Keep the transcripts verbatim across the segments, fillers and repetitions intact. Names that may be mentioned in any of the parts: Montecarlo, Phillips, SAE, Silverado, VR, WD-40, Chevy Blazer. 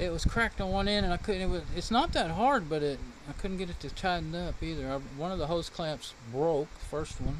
it was cracked on one end, and I couldn't. It was, it's not that hard, but it I couldn't get it to tighten up either. I, one of the hose clamps broke, first one.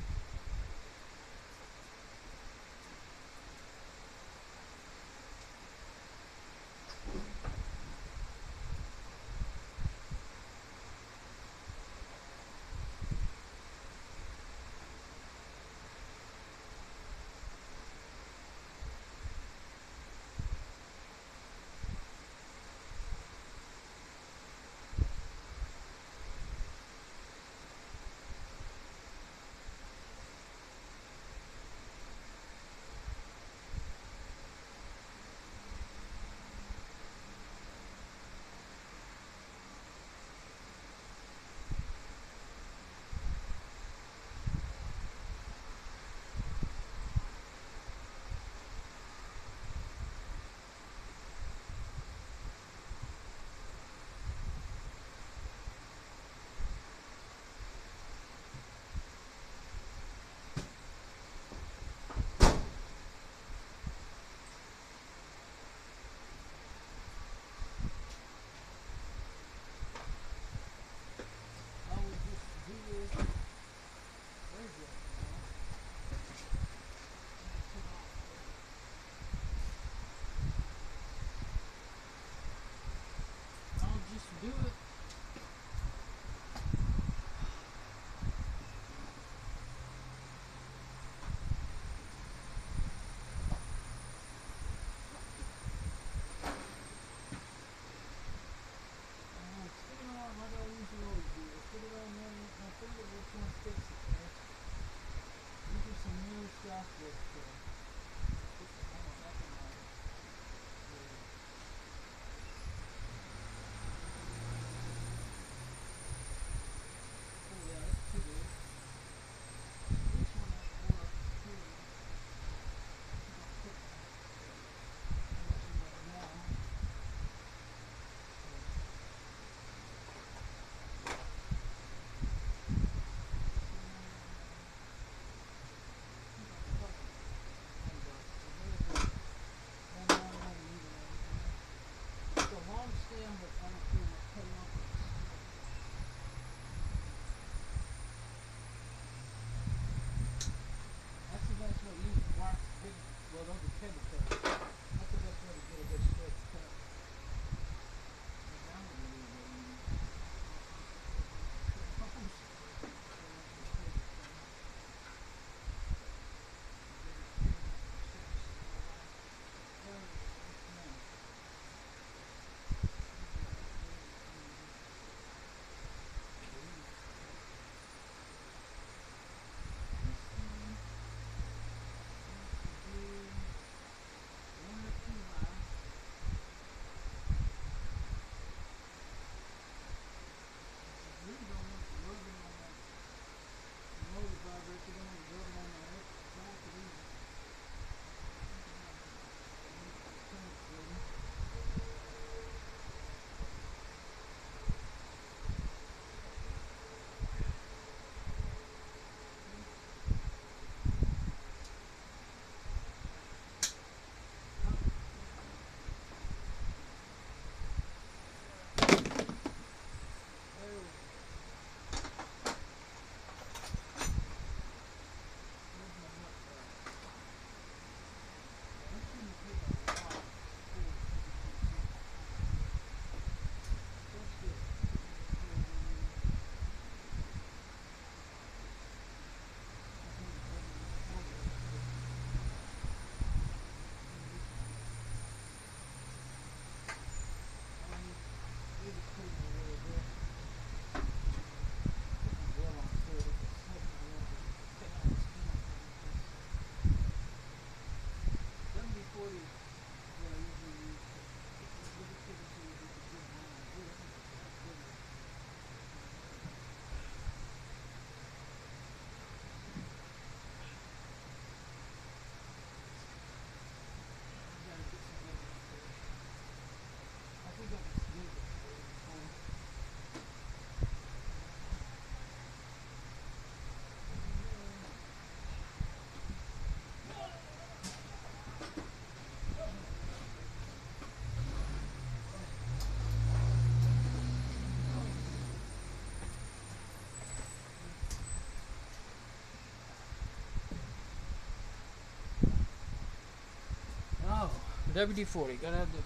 W D forty. Gotta have the.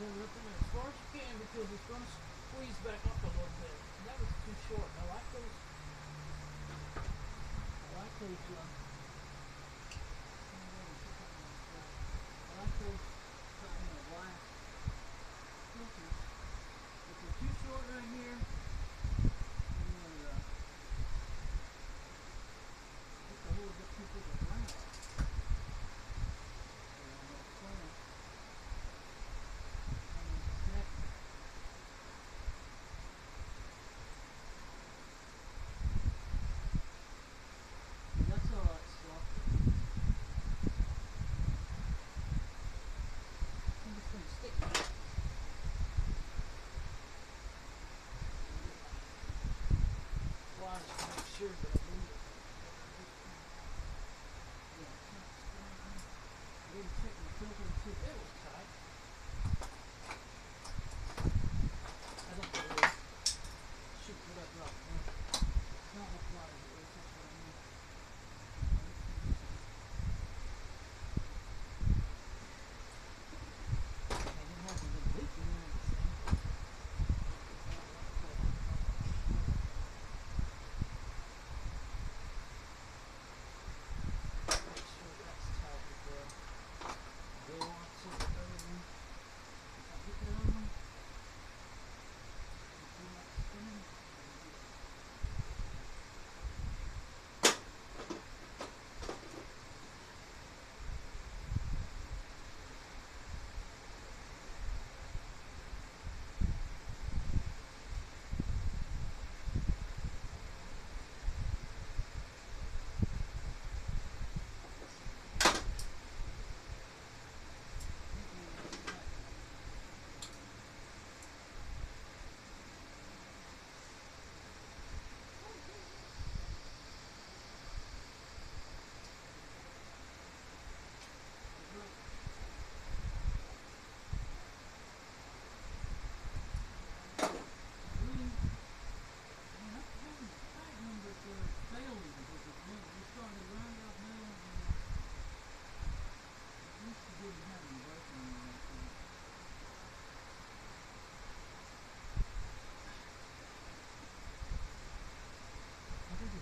Rip it as far as you can because it's going to squeeze back up a little bit. That was too short. I like those. I like those. Uh, I like those kind of black filters. If they're too short right here, I'm going to put the whole bit too big of black. Sure, but I need it. Yeah, it's not strong. I need to check my filter and see if it was tight. I don't know if it should put up rock. It's not much water, but it's just what I need. I didn't have a big leak in there.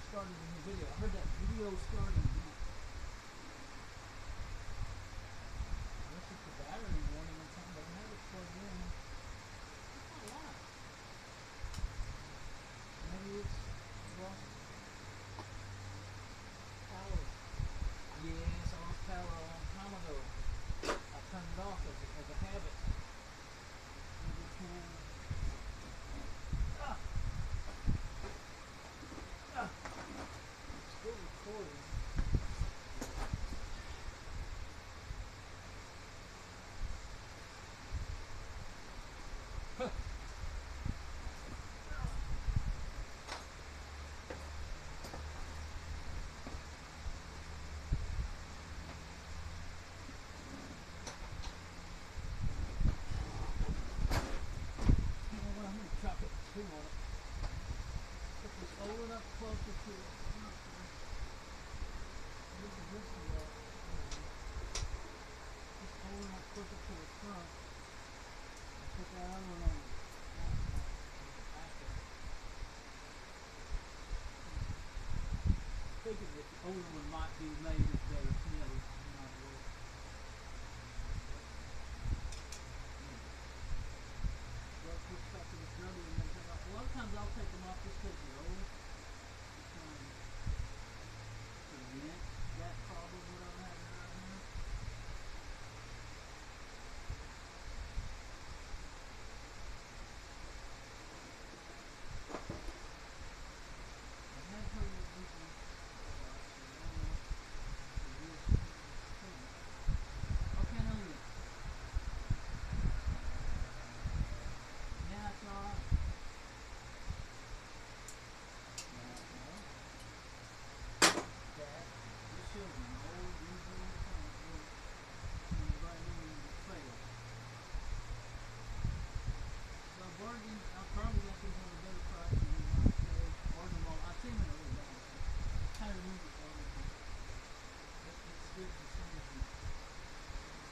Started in the video. I heard that video started. Unless it's the battery warning or something, but I have it plugged in. That's not a lot. Maybe it's lost power. Yes, I lost power a long time ago. I turned it off as, as a habit. Maybe it's more. Ah! older one might be made with better smells. Well, put stuff in the smelly and make them off. A lot of times I'll take them off just because they're old. Just trying to prevent that problem that I'm having right now.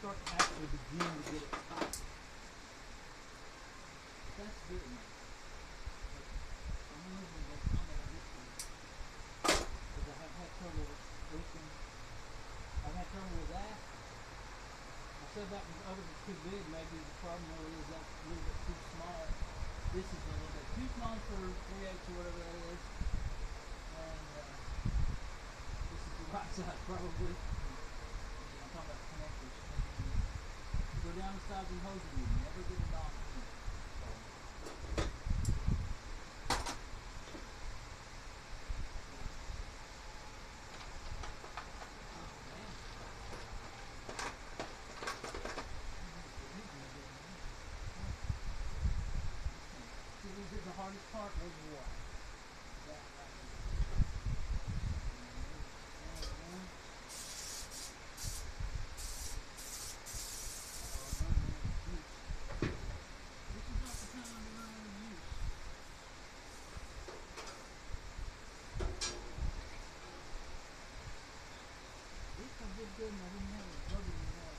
Actually begin to get it stopped. That's good enough. I'm going to go find out this one. Because I have had trouble with this one. I've had trouble with that. I said that one over was too big. Maybe the problem really is that's a little bit too small. This is a little bit too small for three eighths or whatever that is. And uh, this is the right side probably. I'm talking about connectors. Go down the sides of the hose and you never get it off. See, these are the hardest part was what? That right there. Good and I didn't have a bug in there.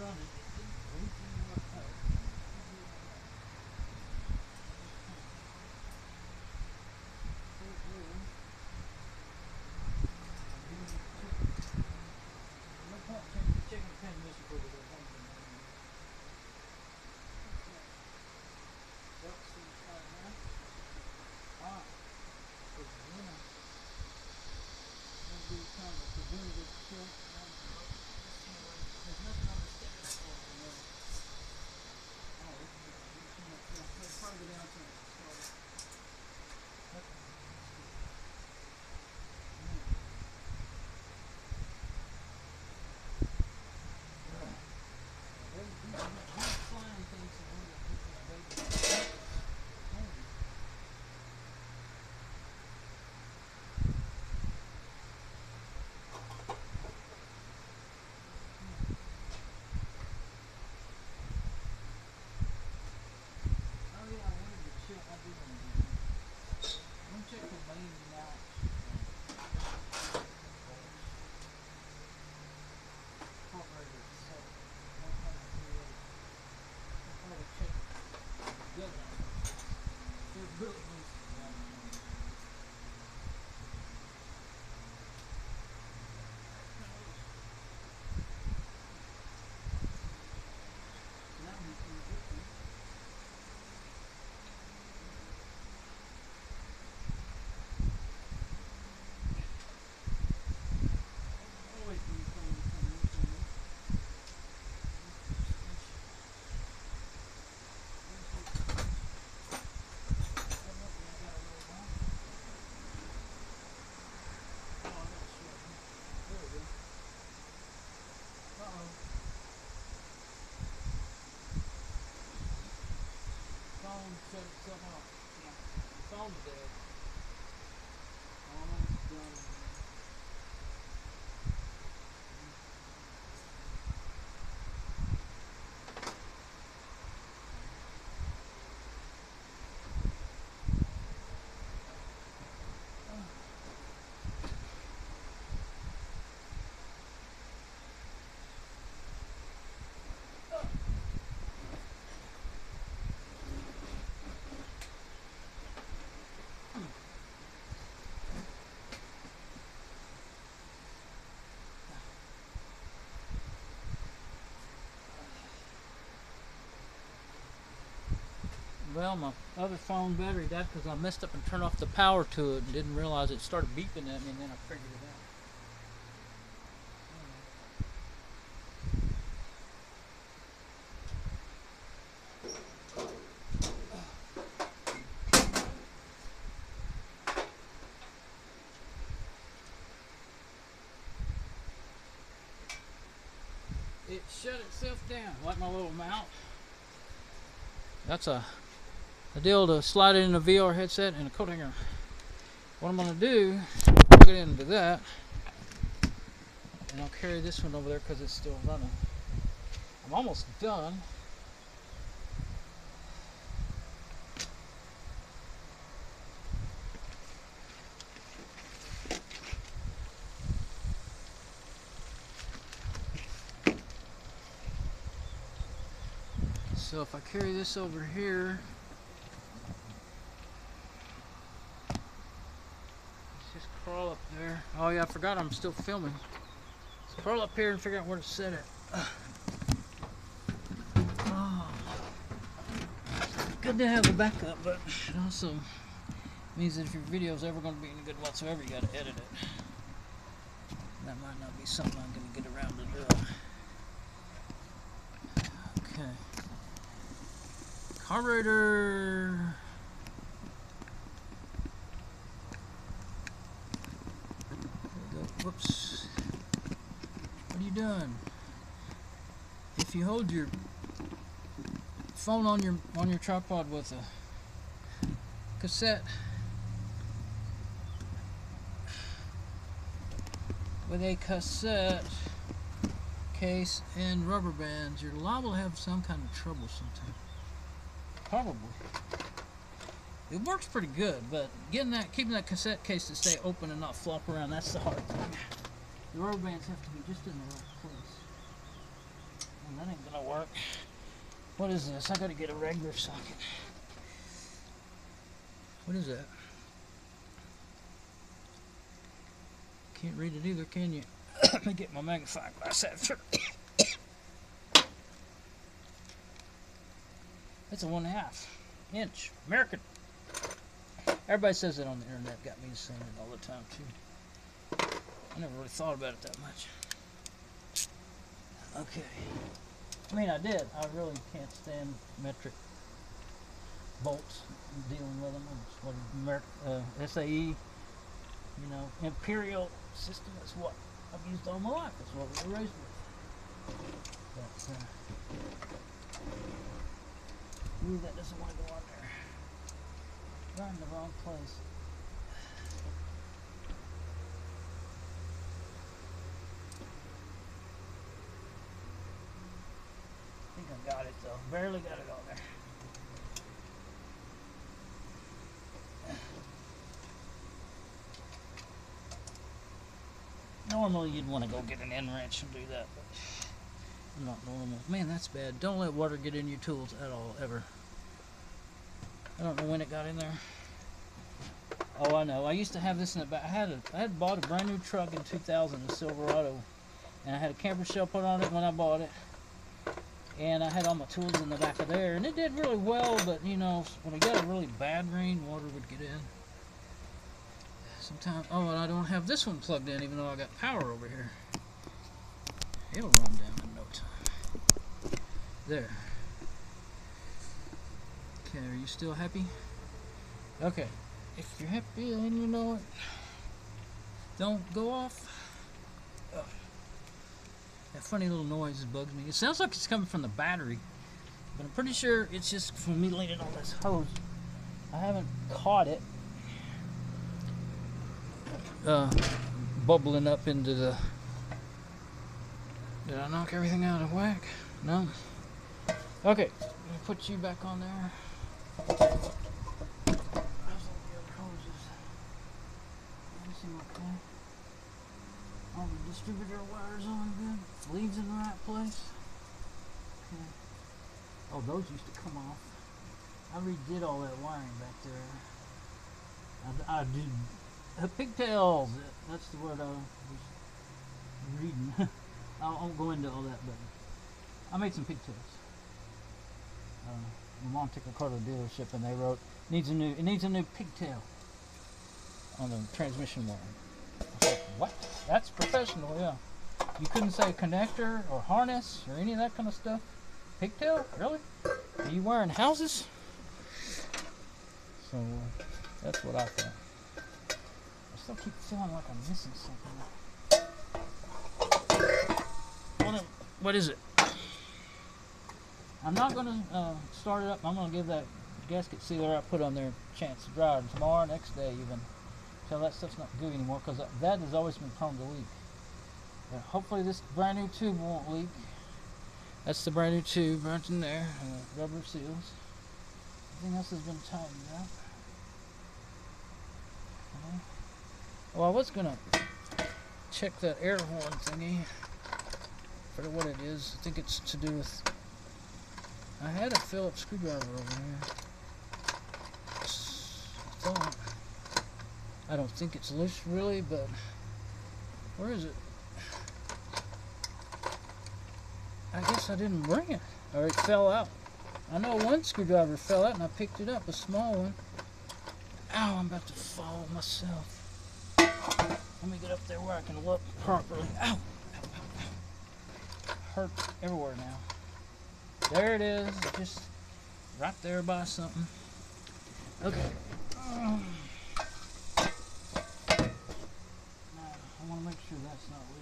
Running, it didn't leak in your hose. home today. Almost done. Well, my other phone battery died because I messed up and turned off the power to it and didn't realize it started beeping at me, and then I figured it out. It shut itself down like my little mount. That's a a deal to slide it in a V R headset and a coat hanger. What I'm going to do, plug it into that, and I'll carry this one over there because it's still running. I'm almost done. So if I carry this over here, crawl up there. Oh yeah, I forgot I'm still filming. Let's crawl up here and figure out where to set it. Oh. Good to have a backup, but it also means that if your video is ever going to be any good whatsoever, you got to edit it. That might not be something I'm going to get around to doing. Okay. Carburetor. Whoops. What are you doing? If you hold your phone on your on your tripod with a cassette with a cassette case and rubber bands, you're liable to have some kind of trouble sometime. Probably. It works pretty good, but getting that, keeping that cassette case to stay open and not flop around, that's the hard thing. The rubber bands have to be just in the right place. And that ain't gonna work. What is this? I gotta get a regular socket. What is that? Can't read it either, can you? Let me get my magnifying glass after. That's a one and a half inch. American. Everybody says it on the internet, got me saying it all the time too. I never really thought about it that much. Okay. I mean, I did. I really can't stand metric bolts, dealing with them. What is uh, S A E, you know, imperial system. That's what I've used all my life. That's what we were raised with. But, uh, ooh, that doesn't want to go on there. I'm in the wrong place. I think I got it though. Barely got it on there. Normally you'd want to go get an end wrench and do that, but I'm not normal. Man, that's bad. Don't let water get in your tools at all, ever. I don't know when it got in there. Oh, I know. I used to have this in the back. I had a, I had bought a brand new truck in two thousand, a Silverado, and I had a camper shell put on it when I bought it. And I had all my tools in the back of there, and it did really well. But you know, when it got a really bad rain, water would get in. Sometimes. Oh, and I don't have this one plugged in, even though I got power over here. It'll run down in no time. There. Okay, are you still happy? Okay, if you're happy and you know it, don't go off. Ugh. That funny little noise bugs me. It sounds like it's coming from the battery, but I'm pretty sure it's just from me leaning on this hose. I haven't caught it uh, bubbling up into the... Did I knock everything out of whack? No? Okay, I'm gonna put you back on there. Those are the other hoses. Let me see what thing. All the distributor wires on good. Leads in the right place. Okay. Oh, those used to come off. I redid all that wiring back there. I, I did. Uh, pigtails! That's the word I was reading. I won't go into all that, but I made some pigtails. Uh, the Montecarlo dealership, and they wrote, needs a new, it needs a new pigtail on the transmission wire. I was like, what? That's professional, yeah. You couldn't say connector or harness or any of that kind of stuff. Pigtail? Really? Are you wiring houses? So, uh, that's what I thought. I still keep feeling like I'm missing something. What, what is it? I'm not going to uh, start it up. I'm going to give that gasket sealer I put on there a chance to dry tomorrow, next day even. So that stuff's not good anymore, because that has always been prone to leak. But hopefully this brand new tube won't leak. That's the brand new tube right in there. Uh, rubber seals. Everything else has been tightened up. Okay. Well, I was going to check that air horn thingy. I forget what it is. I think it's to do with... I had a Phillips screwdriver over here. I don't, I don't think it's loose really, but where is it? I guess I didn't bring it, or it fell out. I know one screwdriver fell out and I picked it up, a small one. Ow, I'm about to fall myself. Let me get up there where I can look properly. Ow! Hurt everywhere now. There it is, just right there by something. Okay. Um, now, I want to make sure that's not loose.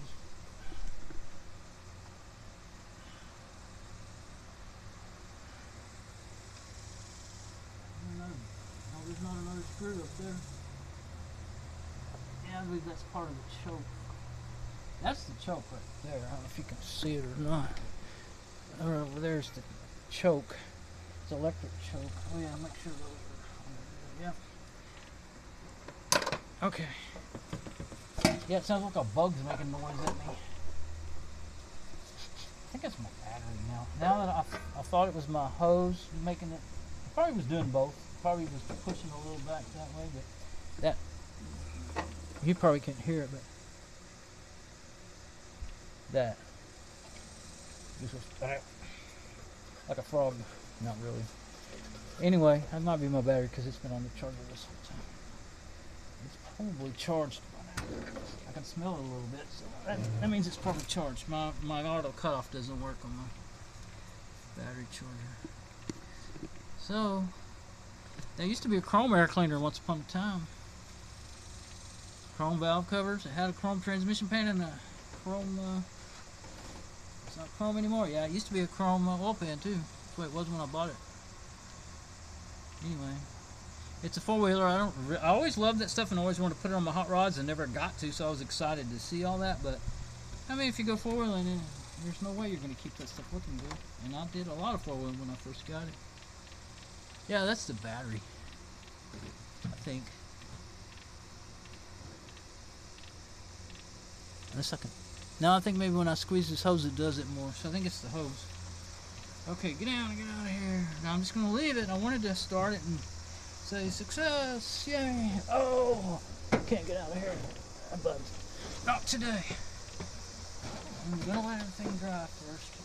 I don't know. Oh, there's not another screw up there. Yeah, I believe that's part of the choke. That's the choke right there. I don't know if you can see it or not. Over there's the choke. It's electric choke. Oh yeah, make sure those are on there. Yeah. Okay. Yeah, it sounds like a bug's making noise at me. I think it's my battery now. Now that I, I thought it was my hose making it. Probably was doing both. Probably was pushing a little back that way, but that you probably can't hear it, but that. This was like a frog. Not really. Anyway, that might be my battery because it's been on the charger this whole time. It's probably charged. I can smell it a little bit, so that, that means it's probably charged. My my auto cutoff doesn't work on my battery charger. So there used to be a chrome air cleaner once upon a time. Chrome valve covers. It had a chrome transmission pan and a chrome. Uh, It's not chrome anymore. Yeah, it used to be a chrome uh, oil pan too. That's the way it was when I bought it. Anyway, it's a four-wheeler. I don't. Re I always loved that stuff and always wanted to put it on my hot rods and never got to. So I was excited to see all that. But I mean, if you go four-wheeling, there's no way you're going to keep that stuff looking good. And I did a lot of four-wheeling when I first got it. Yeah, that's the battery. I think. In a second. Now I think maybe when I squeeze this hose it does it more, so I think it's the hose. Okay, get down, get out of here. Now I'm just going to leave it. I wanted to start it and say success, yay. Oh, can't get out of here. I buzzed. Not today. I'm going to let everything dry first.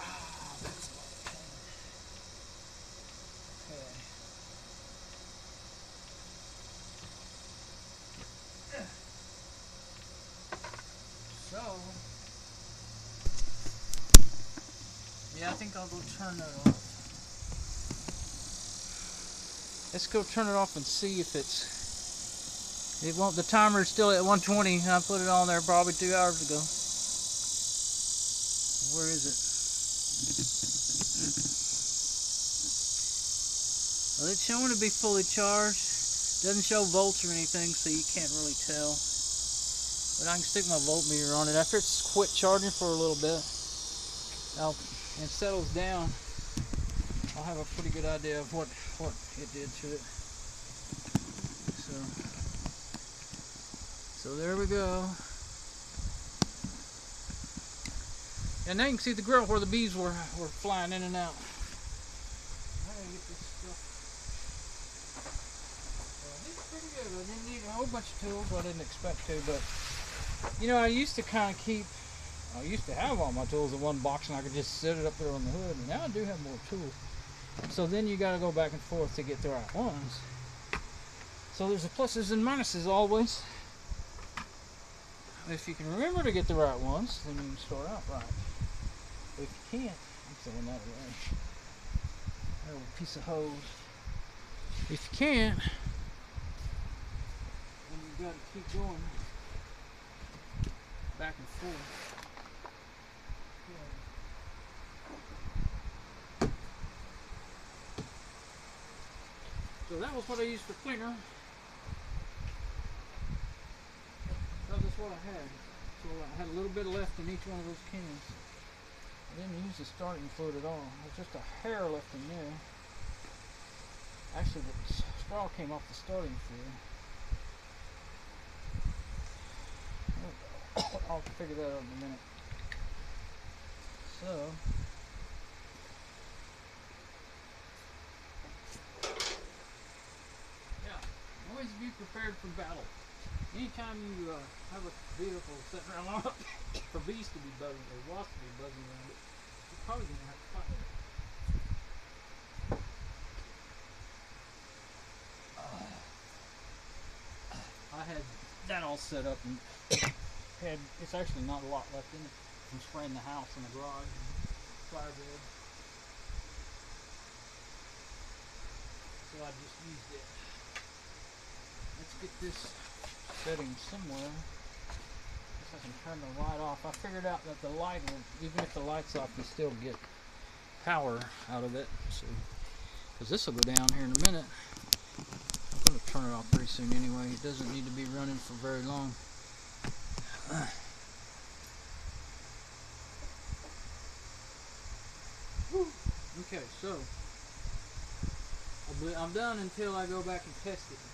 Ah, oh, that's a lot of pain. Okay. Yeah, I think I'll go turn that off. Let's go turn it off and see if it's... It won't. The timer is still at one twenty. I put it on there probably two hours ago. Where is it? Well, it's showing to be fully charged. Doesn't show volts or anything, so you can't really tell. But I can stick my voltmeter on it. After it's quit charging for a little bit, I'll, and settles down, I'll have a pretty good idea of what, what it did to it. So, so there we go. And now you can see the grill where the bees were, were flying in and out. I gotta get this stuff. Well, it's pretty good. I didn't need a whole bunch of tools. Well, I didn't expect to, but you know, I used to kind of keep, I used to have all my tools in one box and I could just set it up there on the hood. And now I do have more tools. So then you gotta go back and forth to get the right ones. So there's the pluses and minuses always. If you can remember to get the right ones, then you can start out right. If you can't, I'm throwing that away. That little piece of hose. If you can't, then you've got to keep going back and forth. Yeah. So that was what I used for cleaner. That was what I had. So I had a little bit left in each one of those cans. I didn't use the starting fluid at all. There's just a hair left in there. Actually, the straw came off the starting fluid. I'll figure that out in a minute. So, yeah, always be prepared for battle. Anytime you uh, have a vehicle sitting around for bees to be buzzing, or wasps to be buzzing around it, you're probably going to have to fight it. Uh, I had that all set up and had, it's actually not a lot left in it. I'm spraying the house and the garage and fire bed. So I just used it. Let's get this setting somewhere. I guess I can turn the light off. I figured out that the light, will, even if the light's off, you still get power out of it. So, because this will go down here in a minute. I'm going to turn it off pretty soon anyway. It doesn't need to be running for very long. Uh, Okay, so I'm done until I go back and test it. Let's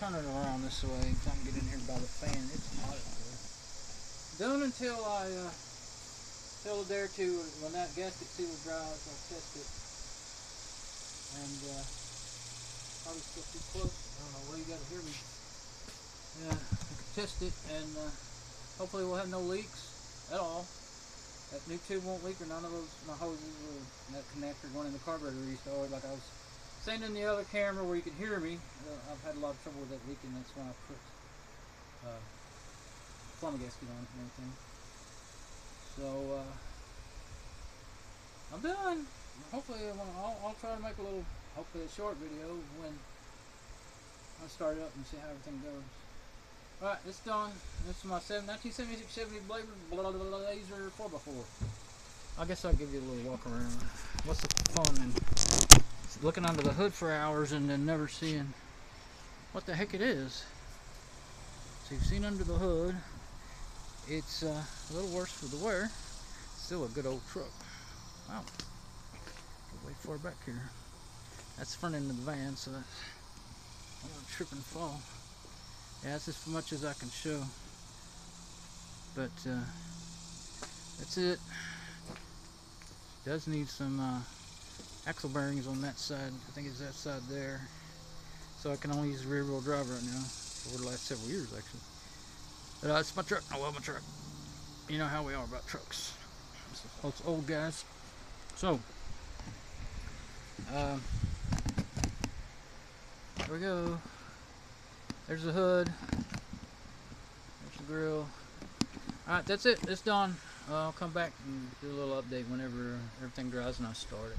turn it around this way. I can get in here by the fan. It's hot out there. Done until I uh, fill it there too. When that gasket seal dries, I'll test it. And uh, probably still too close. I don't know where you got to hear me. Yeah, I can test it, and uh, hopefully we'll have no leaks at all. That new tube won't leak, or none of those my hoses or that connector going in the carburetor restored. Like I was saying in the other camera where you could hear me, uh, I've had a lot of trouble with that leaking. That's why I put uh, plumb gasket on it and everything. So uh, I'm done. Hopefully I'll, I'll try to make a little, hopefully a short video when I start up and see how everything goes. Alright, it's done. This is my nineteen seventy-six Chevy Blazer four by four. I guess I'll give you a little walk around. What's the fun in looking under the hood for hours and then never seeing what the heck it is? So you've seen under the hood. It's uh, a little worse for the wear. Still a good old truck. Wow. Way far back here. That's the front end of the van, so that's I'm gonna trip and fall. Yeah, that's as much as I can show, but uh, that's it. It does need some uh, axle bearings on that side. I think it's that side there, so I can only use rear wheel drive right now for the last several years actually. But uh, it's my truck. I love my truck. You know how we are about trucks. It's old guys. So uh, there we go. There's the hood. There's the grill. Alright, that's it. It's done. Uh, I'll come back and do a little update whenever everything dries and I start it.